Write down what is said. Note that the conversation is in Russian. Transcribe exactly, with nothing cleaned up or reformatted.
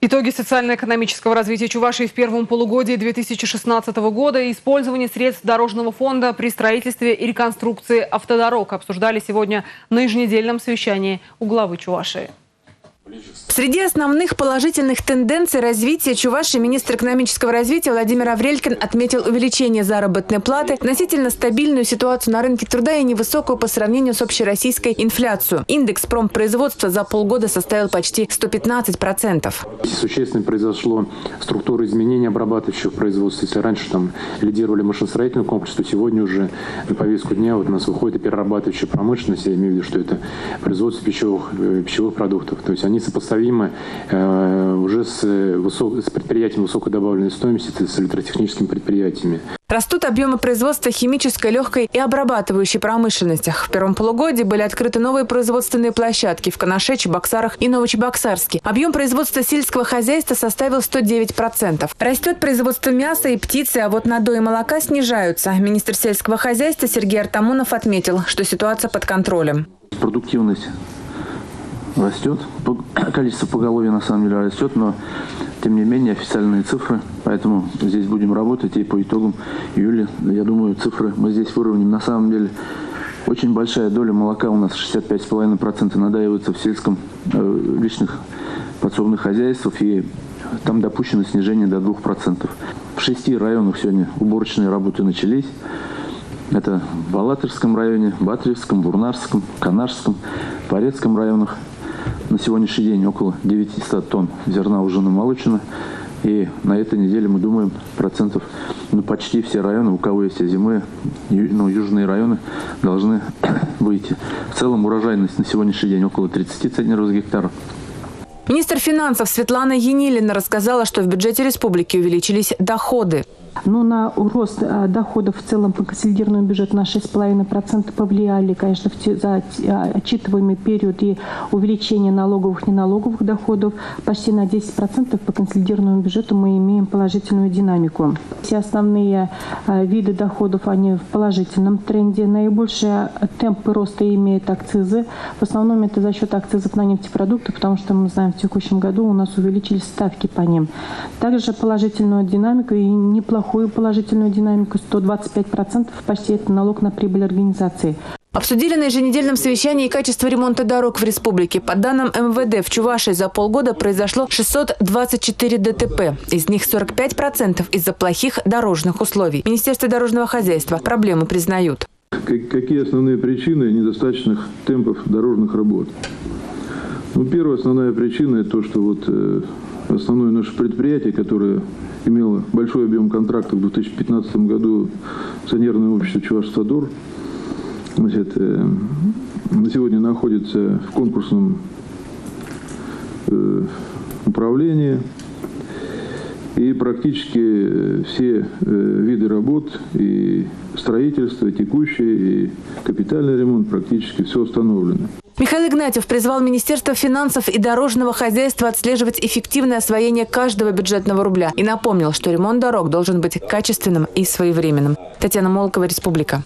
Итоги социально-экономического развития Чувашии в первом полугодии две тысячи шестнадцатого года, использование средств дорожного фонда при строительстве и реконструкции автодорог обсуждали сегодня на еженедельном совещании у главы Чувашии. Среди основных положительных тенденций развития Чувашии министр экономического развития Владимир Аврелькин отметил увеличение заработной платы, относительно стабильную ситуацию на рынке труда и невысокую по сравнению с общероссийской инфляцию. Индекс промпроизводства за полгода составил почти сто пятнадцать процентов. Существенно произошло структура изменения обрабатывающего производства. Если раньше там лидировали машиностроительный комплекс, то сегодня уже на повестку дня вот у нас выходит и перерабатывающая промышленность. Я имею в виду, что это производство пищевых, пищевых продуктов. То есть они сопоставимы э, уже с, высок, с предприятием высокой добавленной стоимости, с электротехническими предприятиями. Растут объемы производства химической, легкой и обрабатывающей промышленностях. В первом полугодии были открыты новые производственные площадки в Канаше, Чебоксарах и Новочебоксарске. Объем производства сельского хозяйства составил сто девять процентов. Растет производство мяса и птицы, а вот надои и молока снижаются. Министр сельского хозяйства Сергей Артамонов отметил, что ситуация под контролем. Продуктивность растет, количество поголовья на самом деле растет, но тем не менее официальные цифры, поэтому здесь будем работать, и по итогам июля, я думаю, цифры мы здесь выровняем. На самом деле очень большая доля молока у нас, шестьдесят пять и пять десятых процента, надоивается в сельском, в личных подсобных хозяйствах, и там допущено снижение до двух процентов. В шести районах сегодня уборочные работы начались. Это в Алатырском районе, Батревском, Бурнарском, Канарском, Порецком районах. На сегодняшний день около девятисот тонн зерна уже намолочено. И на этой неделе, мы думаем, процентов, ну, почти все районы, у кого есть озимые, ну, южные районы, должны выйти. В целом урожайность на сегодняшний день около тридцати центнеров с гектара. Министр финансов Светлана Енилина рассказала, что в бюджете республики увеличились доходы. Но на рост доходов в целом по консолидированному бюджету на шесть и пять десятых процента повлияли, конечно, за отчитываемый период и увеличение налоговых и неналоговых доходов. Почти на десять процентов по консолидированному бюджету мы имеем положительную динамику. Все основные виды доходов, они в положительном тренде. Наибольшие темпы роста имеют акцизы. В основном это за счет акцизов на нефтепродукты, потому что мы знаем, в текущем году у нас увеличились ставки по ним. Также положительную динамику и неплохую положительную динамику, сто двадцать пять процентов, почти это налог на прибыль организации. Обсудили на еженедельном совещании и качество ремонта дорог в республике. По данным МВД, в Чувашии за полгода произошло шестьсот двадцать четыре ДТП. Из них сорок пять процентов из-за плохих дорожных условий. Министерство дорожного хозяйства проблемы признают. Какие основные причины недостаточных темпов дорожных работ? Ну, первая основная причина – это то, что вот э, основное наше предприятие, которое имело большой объем контрактов в две тысячи пятнадцатом году, акционерное общество «Чуваш-Содор», значит, э, на сегодня находится в конкурсном э, управлении, и практически все э, виды работ, и строительство, и текущий, и капитальный ремонт, практически все остановлено. Михаил Игнатьев призвал Министерство финансов и дорожного хозяйства отслеживать эффективное освоение каждого бюджетного рубля и напомнил, что ремонт дорог должен быть качественным и своевременным. Татьяна Молкова, Республика.